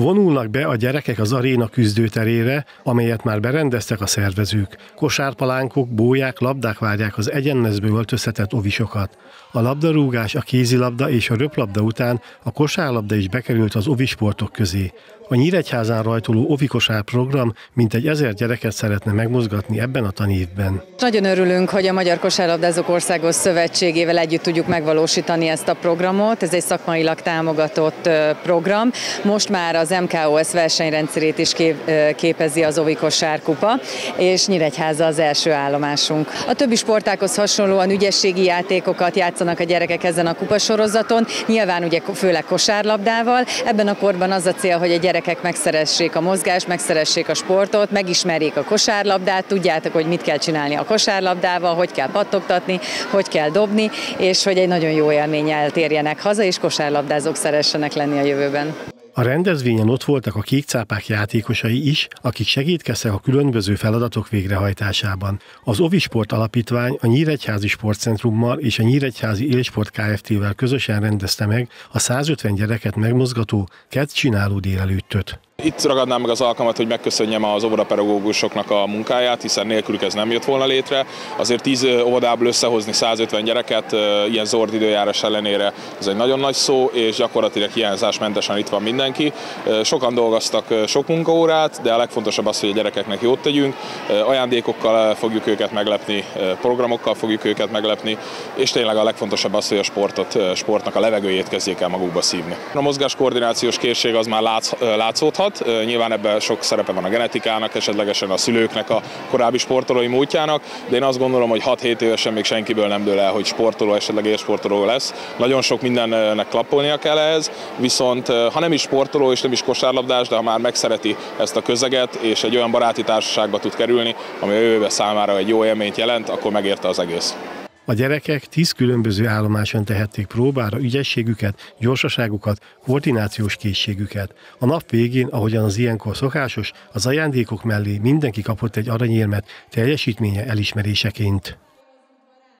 Vonulnak be a gyerekek az aréna küzdőterére, amelyet már berendeztek a szervezők. Kosárpalánkok, bóják, labdák várják az egyenmezből öltöztetett ovisokat. A labdarúgás, a kézilabda és a röplabda után a kosárlabda is bekerült az ovi sportok közé. A Nyíregyházán rajtoló Ovi-kosár program mintegy 1000 gyereket szeretne megmozgatni ebben a tanévben. Nagyon örülünk, hogy a Magyar Kosárlabdázók Országos Szövetségével együtt tudjuk megvalósítani ezt a programot. Ez egy szakmailag támogatott program. Most már az MKOS versenyrendszerét is képezi az Ovi-kosár kupa, és Nyíregyháza az első állomásunk. A többi sportákhoz hasonlóan ügyességi játékokat játszanak a gyerekek ezen a kupasorozaton, nyilván ugye főleg kosárlabdával. Ebben a korban az a cél, hogy a gyerekek megszeressék a mozgást, megszeressék a sportot, megismerjék a kosárlabdát, tudjátok, hogy mit kell csinálni a kosárlabdával, hogy kell pattogtatni, hogy kell dobni, és hogy egy nagyon jó élménnyel térjenek haza, és kosárlabdázók szeressenek lenni a jövőben. A rendezvényen ott voltak a kékcápák játékosai is, akik segítkeztek a különböző feladatok végrehajtásában. Az Ovi Sport Alapítvány a Nyíregyházi Sportcentrummal és a Nyíregyházi Élsport Kft-vel közösen rendezte meg a 150 gyereket megmozgató Kedd-csináló délelőttöt. Itt ragadnám meg az alkalmat, hogy megköszönjem az óvodapedagógusoknak a munkáját, hiszen nélkülük ez nem jött volna létre. Azért 10 óvodából összehozni 150 gyereket ilyen zord időjárás ellenére, ez egy nagyon nagy szó, és gyakorlatilag hiányzásmentesen itt van mindenki. Sokan dolgoztak sok munkaórát, de a legfontosabb az, hogy a gyerekeknek jót tegyünk. Ajándékokkal fogjuk őket meglepni, programokkal fogjuk őket meglepni, és tényleg a legfontosabb az, hogy a sportnak a levegőjét kezdjék el magukba szívni. A mozgáskoordinációs készség az már látszódhat. Nyilván ebben sok szerepe van a genetikának, esetlegesen a szülőknek, a korábbi sportolói múltjának, de én azt gondolom, hogy 6-7 évesen még senkiből nem dől el, hogy sportoló, esetleg élsportoló lesz. Nagyon sok mindennek klappolnia kell ehhez, viszont ha nem is sportoló és nem is kosárlabdás, de ha már megszereti ezt a közeget és egy olyan baráti társaságba tud kerülni, ami a jövőben számára egy jó élményt jelent, akkor megérte az egész. A gyerekek 10 különböző állomáson tehették próbára ügyességüket, gyorsaságukat, koordinációs készségüket. A nap végén, ahogyan az ilyenkor szokásos, az ajándékok mellé mindenki kapott egy aranyérmet teljesítménye elismeréseként.